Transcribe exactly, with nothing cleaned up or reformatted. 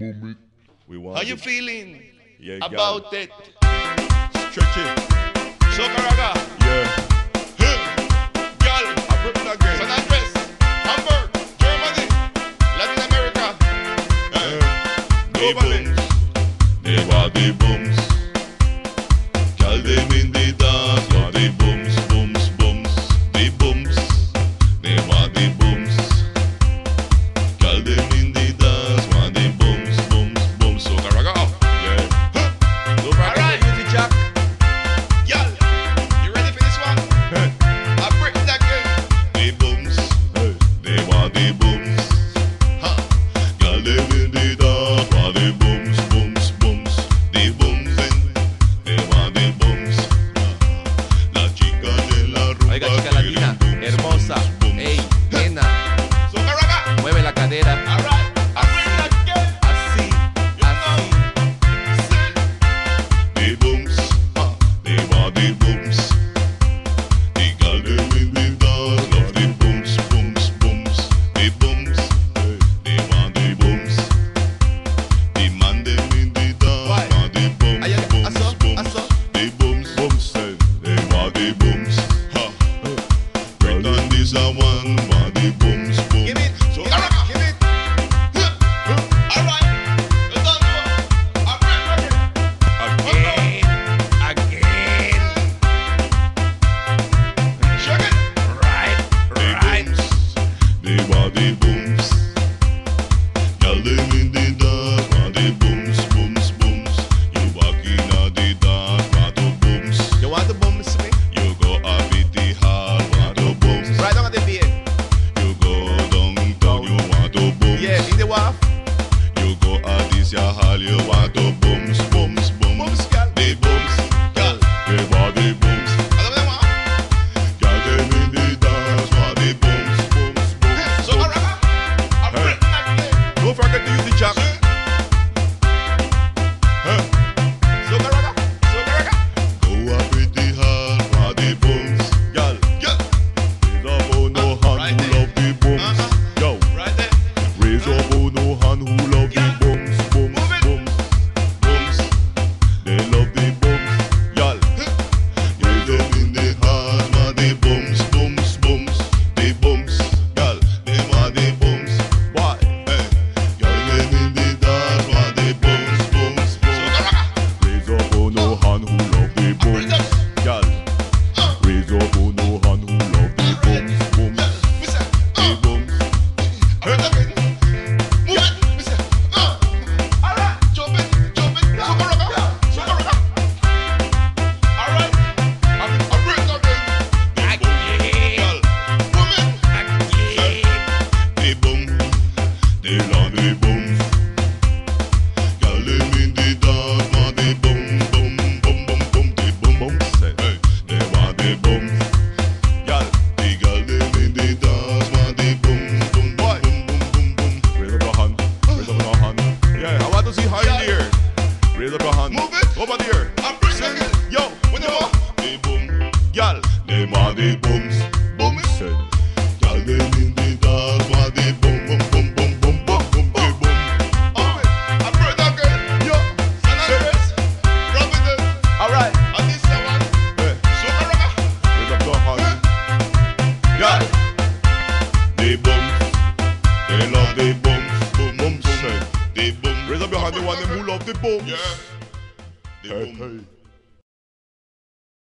We want How you it. feeling yeah, about it? Stretch it. So Caraga. Yeah. Girl. I'm ripping again. San Andres, Hamburg, Germany, Latin America. Globally. They want the booms. Girl, they mean the dance. Want the booms, booms, booms. The booms. They want the booms. Girl, they mean the dance. Want the booms, booms, booms. So Caraga. Hermosa, ey, nena, mueve la cadera, así, así, así. The booms, they want the booms. The girl they with the dance love the booms, booms, booms. The booms, they want the booms. The man they with the dance want the booms, booms, booms. The booms, booms, they want the booms. Is a one body booms boom. Give it, so give it. All right, let's go. All right, again, again. Check it. Right, right. The body booms. Y'all live in the dark. Body booms, booms, booms. You walk in the dark. Body booms. You want the booms, me? You go up it the hard. You want the booms, booms, booms, the booms, girl. They want the booms, girl. They need the dance for the booms, booms, booms. So Caraga, don't forget to use the jack. So Caraga, so Caraga, go up with the hand for the booms, girl. Raise up on no hand who love the booms, yo. Raise up on no hand who love the booms. The booms, booms, y'all they need the dance for the boom, boom, boom, boom, boom, boom, boom, the boom. Oh, I'm proud of it. Yo, San Andres, rub it in. All right, and this is one. So Caraga, raise up your hand, y'all. The booms, they love the booms, boom, boom, boom, the boom. Raise up your hand, the one who love the booms. Yeah, the boom.